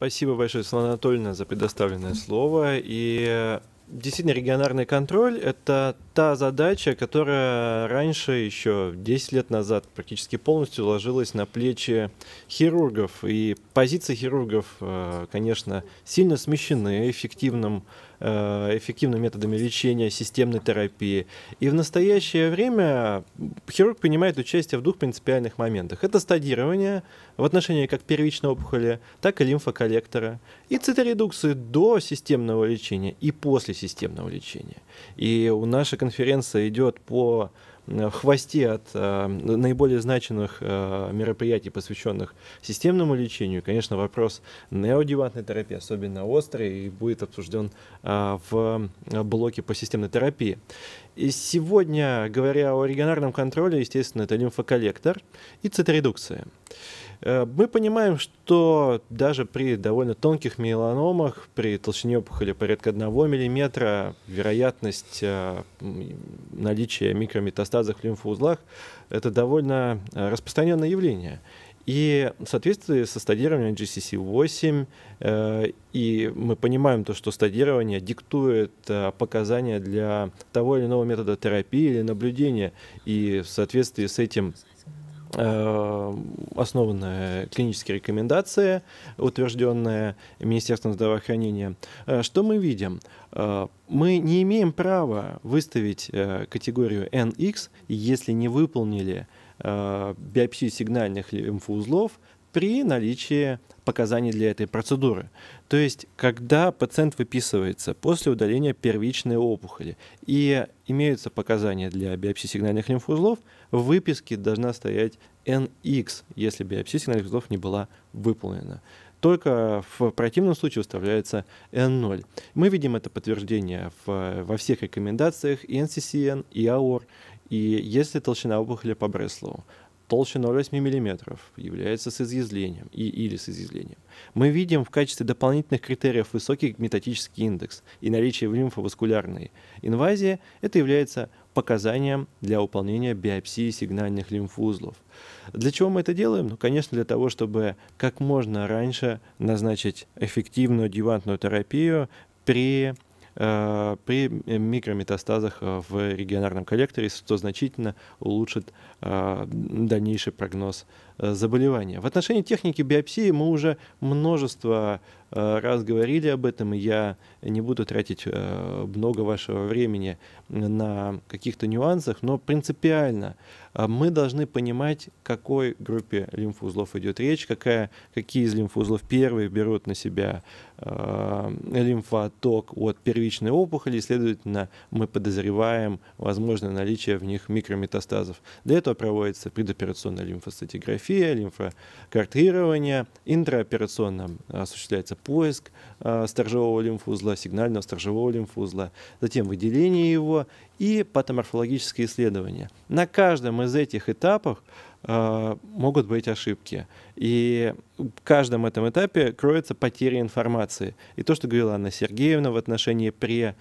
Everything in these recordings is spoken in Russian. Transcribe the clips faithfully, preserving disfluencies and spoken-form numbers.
Спасибо большое, Светлана Анатольевна, за предоставленное слово. И действительно, регионарный контроль – это та задача, которая раньше, еще десять лет назад, практически полностью ложилась на плечи хирургов. И позиции хирургов, конечно, сильно смещены эффективным, эффективными методами лечения, системной терапии. И в настоящее время хирург принимает участие в двух принципиальных моментах. Это стадирование в отношении как первичной опухоли, так и лимфоколлектора, и циторедукции до системного лечения и после системного лечения. И у нашей конференции идет по в хвосте от э, наиболее значимых э, мероприятий, посвященных системному лечению. Конечно, вопрос неоадъювантной терапии особенно острый и будет обсужден э, в блоке по системной терапии. И сегодня, говоря о регионарном контроле, естественно, это лимфоколлектор и циторедукция. Мы понимаем, что даже при довольно тонких меланомах, при толщине опухоли порядка одного миллиметра, вероятность наличия микрометастазов в лимфоузлах – это довольно распространенное явление. И в соответствии со стадированием эй джей си си восемь, э, и мы понимаем то, что стадирование диктует э, показания для того или иного метода терапии или наблюдения, и в соответствии с этим э, основаны клинические рекомендации, утвержденные Министерством здравоохранения. Э, что мы видим? Э, мы не имеем права выставить э, категорию эн икс, если не выполнили биопсию сигнальных лимфоузлов при наличии показаний для этой процедуры. То есть, когда пациент выписывается после удаления первичной опухоли и имеются показания для биопсии сигнальных лимфоузлов, в выписке должна стоять эн икс, если биопсия сигнальных лимфоузлов не была выполнена. Только в противном случае выставляется эн ноль. Мы видим это подтверждение в, во всех рекомендациях и эн си си эн, и а о эр. И если толщина опухоли по Бреслову толще ноль целых восемь десятых миллиметра является с изъязвлением и, или с изъязвлением, мы видим в качестве дополнительных критериев высокий метатический индекс и наличие в лимфоваскулярной инвазии, это является показанием для выполнения биопсии сигнальных лимфоузлов. Для чего мы это делаем? Ну, конечно, для того, чтобы как можно раньше назначить эффективную адъювантную терапию при... при микрометастазах в регионарном коллекторе, что значительно улучшит дальнейший прогноз заболевания. В отношении техники биопсии мы уже множество раз говорили об этом, и я не буду тратить много вашего времени на каких-то нюансах, но принципиально мы должны понимать, к какой группе лимфоузлов идет речь, какая, какие из лимфоузлов первые берут на себя лимфоток от первичной опухоли, следовательно, мы подозреваем возможное наличие в них микрометастазов. Для этого проводится предоперационная лимфостатиграфия, лимфокартирование, интраоперационно осуществляется поиск э, сторожевого лимфоузла, сигнального сторожевого лимфоузла, затем выделение его и патоморфологические исследования. На каждом из этих этапов э, могут быть ошибки. И в каждом этом этапе кроется потеря информации. И то, что говорила Анна Сергеевна в отношении пре,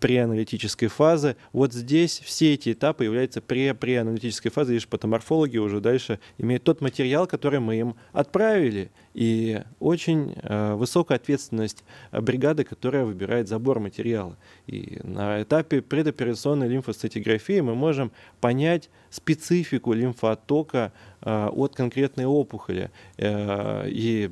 преаналитической фазы, вот здесь все эти этапы являются пре, преаналитической фазой, лишь патоморфологи уже дальше имеют тот материал, который мы им отправили. И очень э, высокая ответственность бригады, которая выбирает забор материала. И на этапе предоперационной лимфостатиграфии мы можем понять специфику лимфооттока э, от конкретной опухоли. Э, и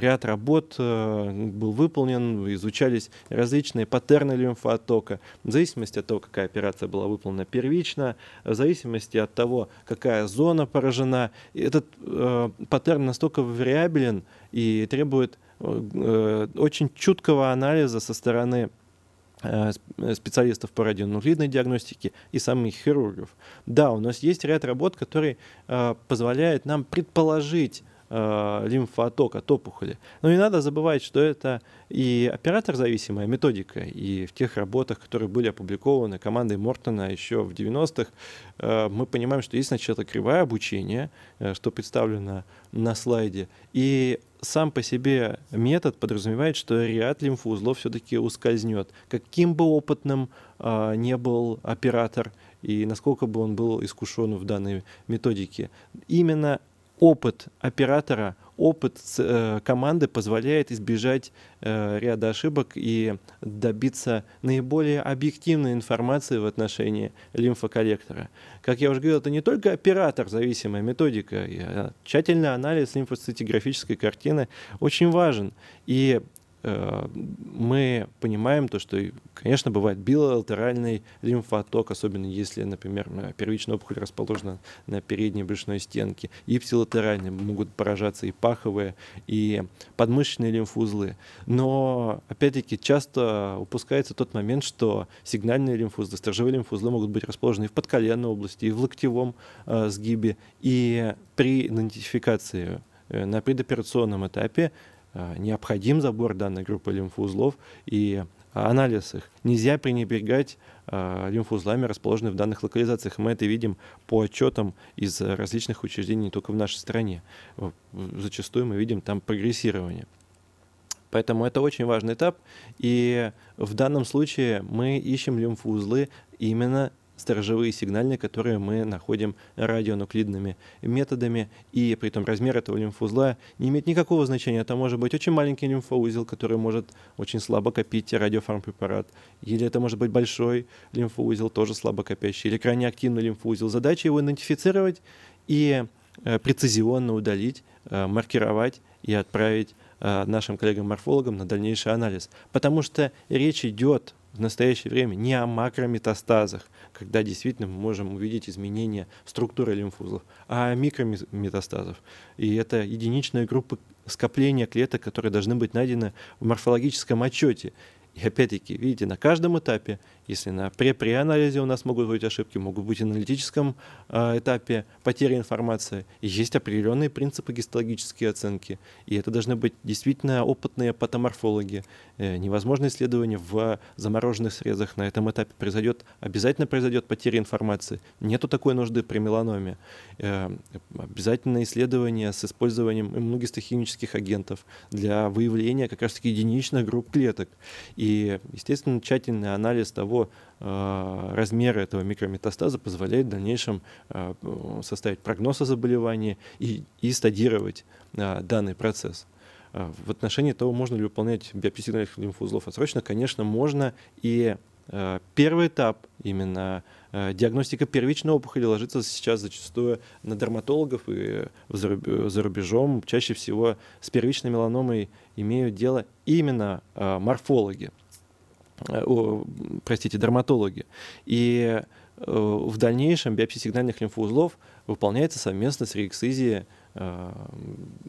ряд работ э, был выполнен, изучались различные паттерны лимфооттока, в зависимости от того, какая операция была выполнена первично, в зависимости от того, какая зона поражена. Этот э, паттерн настолько вариабелен и требует э, очень чуткого анализа со стороны э, специалистов по радионуклидной диагностике и самих хирургов. Да, у нас есть ряд работ, которые э, позволяют нам предположить э, лимфоотток от опухоли. Но не надо забывать, что это и оператор-зависимая методика, и в тех работах, которые были опубликованы командой Мортона еще в девяностых, э, мы понимаем, что есть сначала кривая обучения, э, что представлено на слайде, и сам по себе метод подразумевает, что ряд лимфоузлов все-таки ускользнет, каким бы опытным э, не был оператор и насколько бы он был искушен в данной методике. Именно опыт оператора, опыт команды позволяет избежать ряда ошибок и добиться наиболее объективной информации в отношении лимфоколлектора. Как я уже говорил, это не только оператор-зависимая методика, а тщательный анализ лимфоцитографической картины очень важен. И мы понимаем то, что, конечно, бывает билатеральный лимфоотток, особенно если, например, первичная опухоль расположена на передней брюшной стенке, и псилатеральные могут поражаться и паховые, и подмышечные лимфоузлы. Но, опять-таки, часто упускается тот момент, что сигнальные лимфоузлы, стержевые лимфоузлы могут быть расположены и в подколенной области, и в локтевом э, сгибе, и при идентификации э, на предоперационном этапе необходим забор данной группы лимфоузлов и анализ их. Нельзя пренебрегать лимфоузлами, расположенными в данных локализациях. Мы это видим по отчетам из различных учреждений не только в нашей стране. Зачастую мы видим там прогрессирование. Поэтому это очень важный этап. И в данном случае мы ищем лимфоузлы именно сторожевые сигнальные, которые мы находим радионуклидными методами, и при этом размер этого лимфоузла не имеет никакого значения. Это может быть очень маленький лимфоузел, который может очень слабо копить радиофармпрепарат, или это может быть большой лимфоузел, тоже слабо копящий, или крайне активный лимфоузел. Задача его идентифицировать и прецизионно удалить, маркировать и отправить нашим коллегам-морфологам на дальнейший анализ. Потому что речь идет в настоящее время не о макрометастазах, когда действительно мы можем увидеть изменения структуры лимфоузлов, а о микрометастазах. И это единичная группа скопления клеток, которые должны быть найдены в морфологическом отчете. И опять-таки, видите, на каждом этапе, если на пре-при анализе у нас могут быть ошибки, могут быть в аналитическом э, этапе потери информации, есть определенные принципы гистологические оценки. И это должны быть действительно опытные патоморфологи. Э, невозможно исследование в замороженных срезах. На этом этапе произойдет, обязательно произойдет потеря информации. Нету такой нужды при меланоме. Э, обязательно исследование с использованием иммуногистохимических агентов для выявления как раз-таки единичных групп клеток. И И, естественно, тщательный анализ того э, размера этого микрометастаза позволяет в дальнейшем э, составить прогноз о заболевании и, и стадировать э, данный процесс. Э, в отношении того, можно ли выполнять биопсию сигнальных лимфоузлов отсрочно, конечно, можно. И э, первый этап, именно э, диагностика первичной опухоли, ложится сейчас зачастую на дерматологов, и за, за рубежом чаще всего с первичной меланомой имеют дело именно э, морфологи, э, о, простите, дерматологи. И э, в дальнейшем биопсия сигнальных лимфоузлов выполняется совместно с реэксизией э,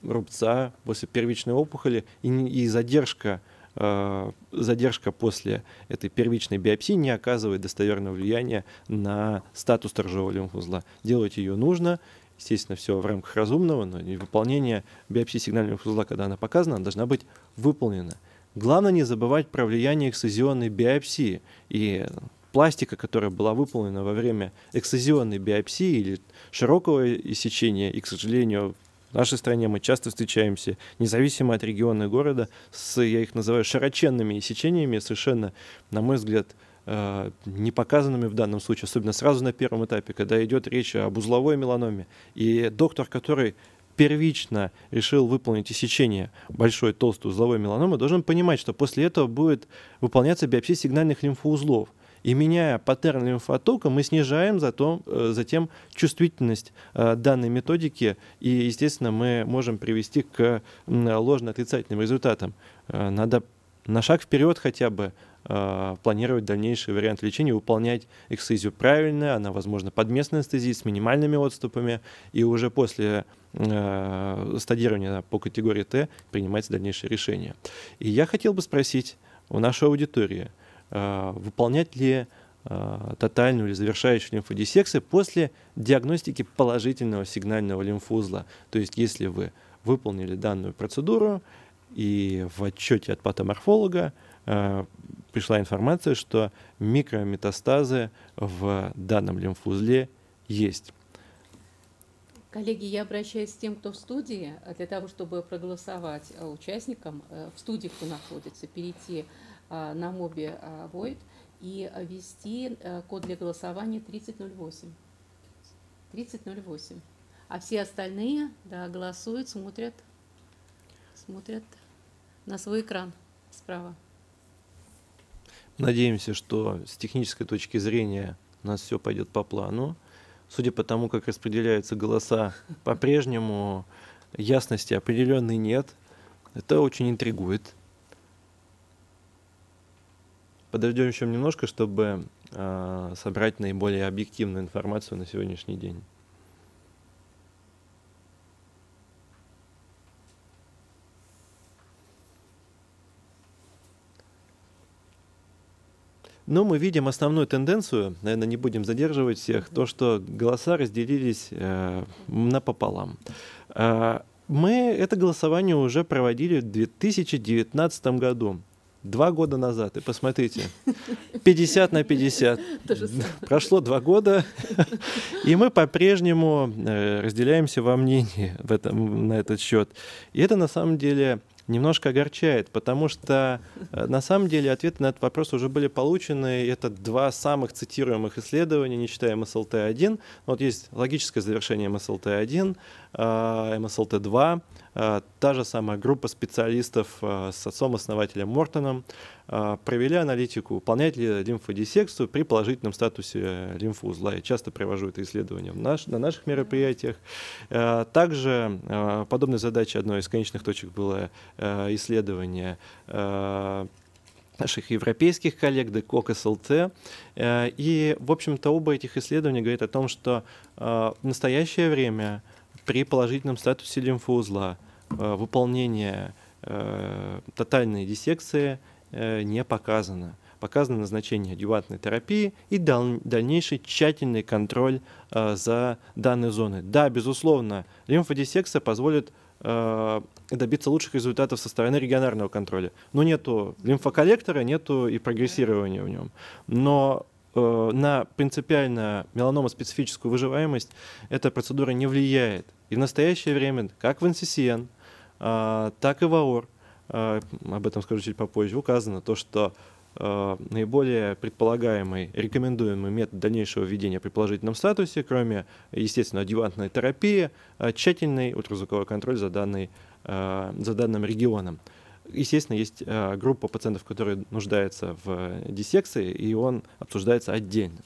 рубца после первичной опухоли, и, и задержка, э, задержка после этой первичной биопсии не оказывает достоверного влияния на статус сторожевого лимфоузла. Делать ее нужно. Естественно, все в рамках разумного, но выполнение биопсии сигнального лимфоузла, когда она показана, она должна быть выполнена. Главное не забывать про влияние эксцизионной биопсии. И пластика, которая была выполнена во время эксцизионной биопсии или широкого иссечения, и, к сожалению, в нашей стране мы часто встречаемся, независимо от региона и города, с, я их называю, широченными иссечениями, совершенно, на мой взгляд, не показанными в данном случае, особенно сразу на первом этапе, когда идет речь об узловой меланоме, и доктор, который первично решил выполнить иссечение большой толстой узловой меланомы, должен понимать, что после этого будет выполняться биопсия сигнальных лимфоузлов. И меняя паттерн лимфооттока, мы снижаем затем, затем чувствительность данной методики, и, естественно, мы можем привести к ложно-отрицательным результатам. Надо на шаг вперед хотя бы планировать дальнейший вариант лечения, выполнять эксцизию правильно, она, возможно, под местной анестезией с минимальными отступами, и уже после э, стадирования по категории Т принимать дальнейшее решение. И я хотел бы спросить у нашей аудитории, э, выполнять ли э, тотальную или завершающую лимфодиссекцию после диагностики положительного сигнального лимфоузла. То есть, если вы выполнили данную процедуру, и в отчете от патоморфолога э, пришла информация, что микрометастазы в данном лимфоузле есть. Коллеги, я обращаюсь к тем, кто в студии, для того, чтобы проголосовать участникам, в студии, кто находится, перейти на моби Void и ввести код для голосования тридцать ноль восемь. тридцать ноль восемь. А все остальные, да, голосуют, смотрят смотрят на свой экран справа. Надеемся, что с технической точки зрения у нас все пойдет по плану. Судя по тому, как распределяются голоса, по-прежнему ясности определенной нет. Это очень интригует. Подождем еще немножко, чтобы э, собрать наиболее объективную информацию на сегодняшний день. Но мы видим основную тенденцию, наверное, не будем задерживать всех, то, что голоса разделились э, напополам. Э, мы это голосование уже проводили в две тысячи девятнадцатом году, два года назад. И посмотрите, пятьдесят на пятьдесят. Прошло два года, и мы по-прежнему разделяемся во мнении в этом, на этот счет. И это на самом деле... немножко огорчает, потому что на самом деле ответы на этот вопрос уже были получены. Это два самых цитируемых исследования, не считая эм эс эл тэ один. Вот есть логическое завершение эм эс эл тэ один, эм эс эл тэ два. Та же самая группа специалистов с отцом-основателем Мортоном провели аналитику, выполнять ли лимфодиссекцию при положительном статусе лимфоузла. Я часто привожу это исследование наш, на наших мероприятиях. Также подобной задачей одной из конечных точек было исследования наших европейских коллег, ДЕКОГ-СЛТ. И, в общем-то, оба этих исследования говорят о том, что в настоящее время при положительном статусе лимфоузла выполнение тотальной диссекции не показано. Показано назначение адъювантной терапии и дальнейший тщательный контроль за данной зоной. Да, безусловно, лимфодиссекция позволит добиться лучших результатов со стороны регионарного контроля. Но нету лимфоколлектора, нету и прогрессирования в нем. Но э, на принципиально меланомо-специфическую выживаемость эта процедура не влияет. И в настоящее время как в эн си си эн, э, так и в а о эр, э, об этом скажу чуть попозже, указано то, что э, наиболее предполагаемый, рекомендуемый метод дальнейшего введения при положительном статусе, кроме, естественно, адъювантной терапии, э, тщательный ультразвуковой контроль за данной за данным регионом. Естественно, есть группа пациентов, которые нуждаются в диссекции, и он обсуждается отдельно.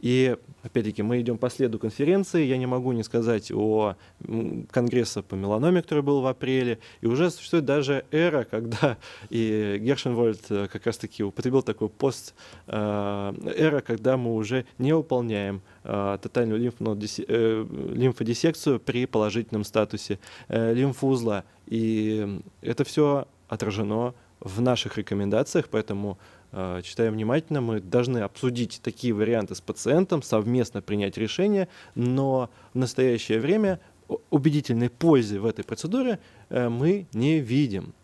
И, опять-таки, мы идем по следу конференции. Я не могу не сказать о конгрессе по меланоме, который был в апреле. И уже существует даже эра, когда и Гершенвольд как раз-таки употребил такой пост, эра, когда мы уже не выполняем тотальную лимфодиссекцию при положительном статусе лимфоузла. И это все отражено в наших рекомендациях, поэтому читаем внимательно, мы должны обсудить такие варианты с пациентом, совместно принять решение, но в настоящее время убедительной пользы в этой процедуре мы не видим.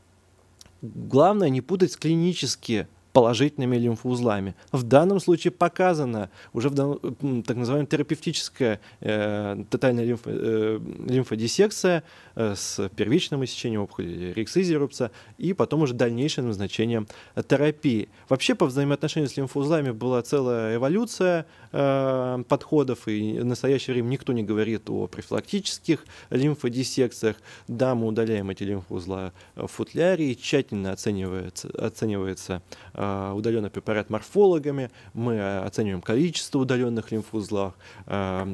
Главное не путать с клинически положительными лимфоузлами. В данном случае показано уже в данном, так называемая терапевтическая э, тотальная лимф, э, лимфодиссекция э, с первичным иссечением опухоли, рексизирупса, и потом уже дальнейшим назначением терапии. Вообще по взаимоотношению с лимфоузлами была целая эволюция э, подходов, и в настоящее время никто не говорит о профилактических лимфодиссекциях. Да, мы удаляем эти лимфоузла в футляре, и тщательно оценивается, оценивается удаленный препарат морфологами, мы оцениваем количество удаленных лимфоузлов,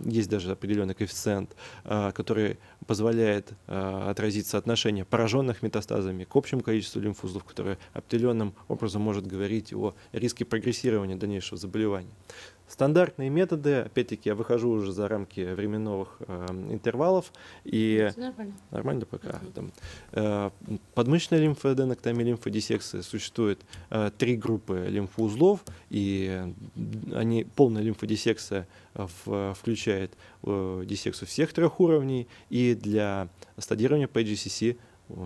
есть даже определенный коэффициент, который позволяет отразить соотношение пораженных метастазами к общему количеству лимфоузлов, которое определенным образом может говорить о риске прогрессирования дальнейшего заболевания. Стандартные методы, опять-таки, я выхожу уже за рамки временных э, интервалов. И нормально. Нормально пока. Там, э, подмышечная лимфоденектомия, лимфодиссекция. Существует э, три группы лимфоузлов, и они, полная лимфодиссекция в, включает э, диссекцию всех трех уровней, и для стадирования по эй джей си си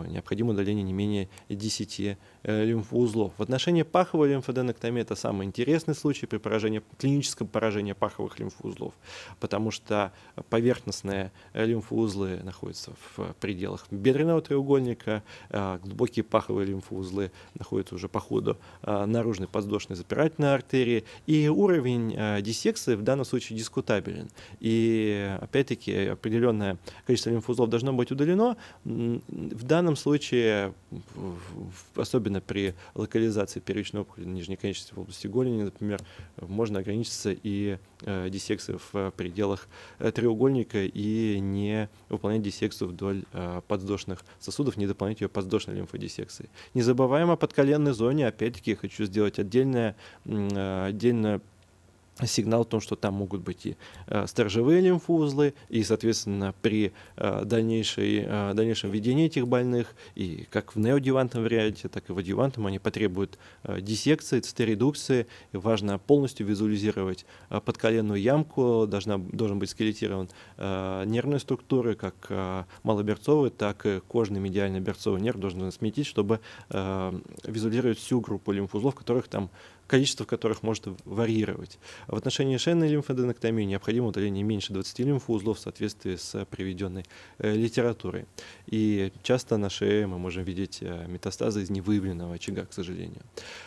необходимо удаление не менее десяти э, лимфоузлов. В отношении паховой лимфоденектомии это самый интересный случай при поражении, клиническом поражении паховых лимфоузлов, потому что поверхностные лимфоузлы находятся в пределах бедренного треугольника, э, глубокие паховые лимфоузлы находятся уже по ходу э, наружной подвздошной запирательной артерии, и уровень э, диссекции в данном случае дискутабелен. И опять-таки определенное количество лимфоузлов должно быть удалено. В данном случае, особенно при локализации первичной опухоли нижней конечности в области голени, например, можно ограничиться и диссекцией в пределах треугольника и не выполнять диссекцию вдоль подвздошных сосудов, не дополнять ее подвздошной лимфодиссекцией. Не забываем о подколенной зоне. Опять-таки, я хочу сделать отдельное, отдельное сигнал о том, что там могут быть и э, сторожевые лимфоузлы, и, соответственно, при э, дальнейшей, э, дальнейшем ведении этих больных, и как в неоадъювантном варианте, так и в адъювантном, они потребуют э, диссекции, циторедукции. И важно полностью визуализировать э, подколенную ямку, должна, должен быть скелетирован э, нервные структуры, как э, малоберцовый, так и кожный медиальный берцовый нерв должен сметить, чтобы э, визуализировать всю группу лимфоузлов, которых там количество которых может варьировать. В отношении шейной лимфоденектомии необходимо удаление меньше двадцати лимфоузлов в соответствии с приведенной э, литературой. И часто на шее мы можем видеть э, метастазы из невыявленного очага, к сожалению.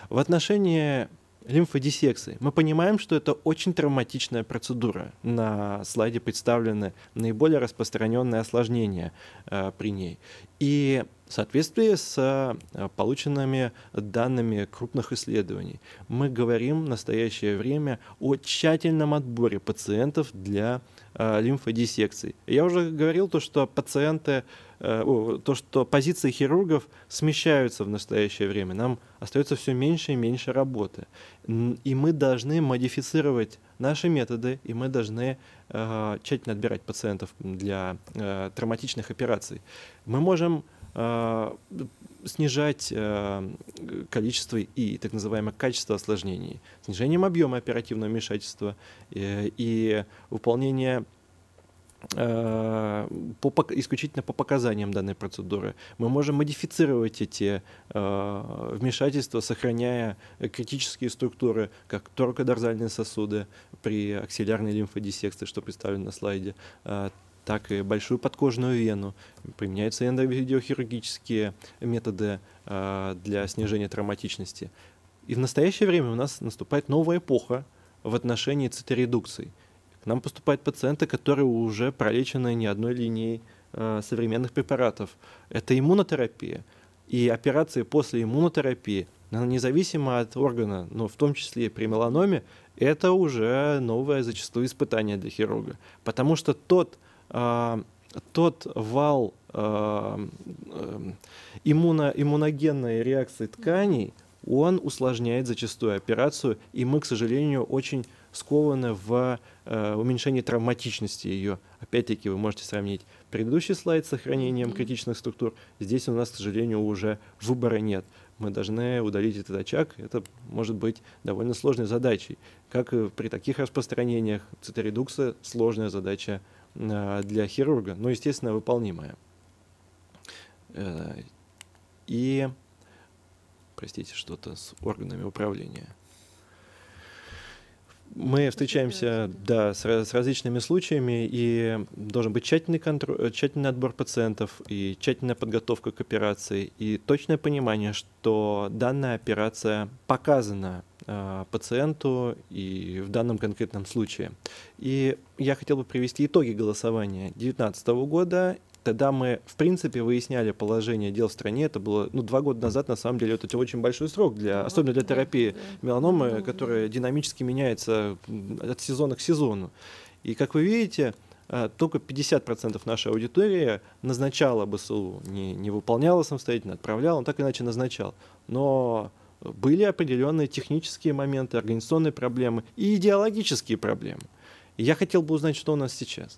В отношении лимфодиссекции мы понимаем, что это очень травматичная процедура. На слайде представлены наиболее распространенные осложнения э, при ней. И в соответствии с полученными данными крупных исследований мы говорим в настоящее время о тщательном отборе пациентов для э, лимфодиссекций. Я уже говорил то, что пациенты, э, то, что позиции хирургов смещаются в настоящее время. Нам остается все меньше и меньше работы. И мы должны модифицировать наши методы, и мы должны э, тщательно отбирать пациентов для э, травматичных операций. Мы можем снижать количество и так называемое качество осложнений, снижением объема оперативного вмешательства и выполнение по, исключительно по показаниям данной процедуры. Мы можем модифицировать эти вмешательства, сохраняя критические структуры, как торакодорзальные сосуды при аксиллярной лимфодиссекции, что представлено на слайде, так и большую подкожную вену. Применяются эндовидеохирургические методы э, для снижения травматичности. И в настоящее время у нас наступает новая эпоха в отношении циторедукций. К нам поступают пациенты, которые уже пролечены не одной линией э, современных препаратов. Это иммунотерапия. И операции после иммунотерапии, независимо от органа, но в том числе и при меланоме, это уже новое зачастую испытание для хирурга. Потому что тот тот вал э, э, иммуно, иммуногенной реакции тканей, он усложняет зачастую операцию, и мы, к сожалению, очень скованы в э, уменьшении травматичности ее. Опять-таки, вы можете сравнить предыдущий слайд с сохранением критичных структур. Здесь у нас, к сожалению, уже выбора нет. Мы должны удалить этот очаг. Это может быть довольно сложной задачей. Как и при таких распространениях, циторедукция — сложная задача для хирурга, но, естественно, выполнимая. И, простите, что-то с органами управления. Мы встречаемся, да, с, с различными случаями, и должен быть тщательный контроль, тщательный отбор пациентов, и тщательная подготовка к операции, и точное понимание, что данная операция показана пациенту и в данном конкретном случае. И я хотел бы привести итоги голосования две тысячи девятнадцатого года. Тогда мы, в принципе, выясняли положение дел в стране. Это было, ну, два года назад, на самом деле, это очень большой срок, для, особенно для терапии меланомы, которая динамически меняется от сезона к сезону. И, как вы видите, только пятьдесят процентов нашей аудитории назначала БСУ, не, не выполняла самостоятельно, отправляла, он так или иначе назначал. Но были определенные технические моменты, организационные проблемы и идеологические проблемы. И я хотел бы узнать, что у нас сейчас.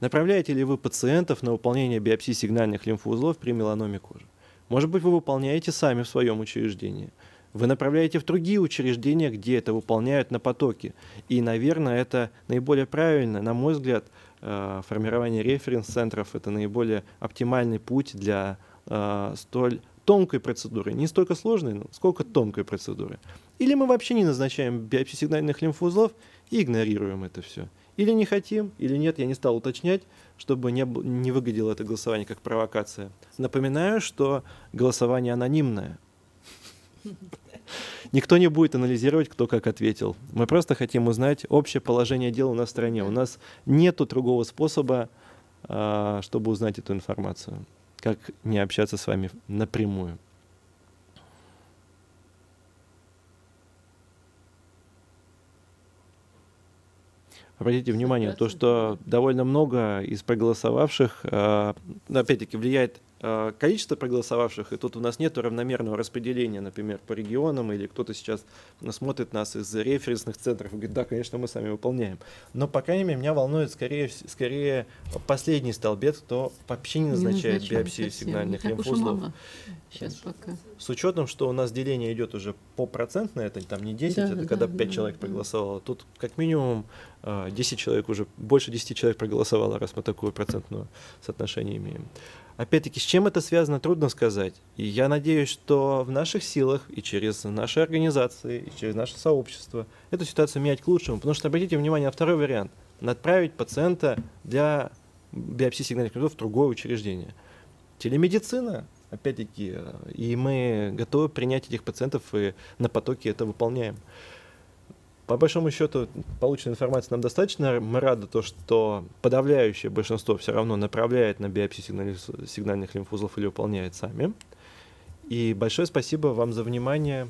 Направляете ли вы пациентов на выполнение биопсии сигнальных лимфоузлов при меланоме кожи? Может быть, вы выполняете сами в своем учреждении. Вы направляете в другие учреждения, где это выполняют на потоке. И, наверное, это наиболее правильно, на мой взгляд, формирование референс-центров – это наиболее оптимальный путь для столь тонкой процедуры, не столько сложной, но сколько тонкой процедуры. Или мы вообще не назначаем биопсию сигнальных лимфоузлов и игнорируем это все. Или не хотим, или нет, я не стал уточнять, чтобы не, не выглядело это голосование как провокация. Напоминаю, что голосование анонимное. Никто не будет анализировать, кто как ответил. Мы просто хотим узнать общее положение дел у нас в стране. У нас нет другого способа, чтобы узнать эту информацию. как не общаться с вами напрямую. Обратите внимание, то, что довольно много из проголосовавших, опять-таки, влияет количество проголосовавших, и тут у нас нет равномерного распределения, например, по регионам, или кто-то сейчас смотрит нас из референсных центров и говорит, да, конечно, мы сами выполняем. Но, по крайней мере, меня волнует скорее, скорее последний столбец, кто вообще не назначает не биопсию совсем. Сигнальных лимфоузлов. Сейчас пока. С учетом, что у нас деление идет уже по процентной, это там не десять, да, это да, когда да, пять да, человек да. проголосовало, тут как минимум десять человек уже, больше десяти человек проголосовало, раз мы такое процентное соотношение имеем. Опять-таки, с чем это связано, трудно сказать. И я надеюсь, что в наших силах и через наши организации, и через наше сообщество эту ситуацию менять к лучшему. Потому что обратите внимание на второй вариант. Отправить пациента для биопсии сигнальных лимфоузлов в другое учреждение. Телемедицина, опять-таки, и мы готовы принять этих пациентов и на потоке это выполняем. По большому счету, полученной информации нам достаточно. Мы рады то, что подавляющее большинство все равно направляет на биопсию сигнальных, сигнальных лимфоузлов или выполняет сами. И большое спасибо вам за внимание.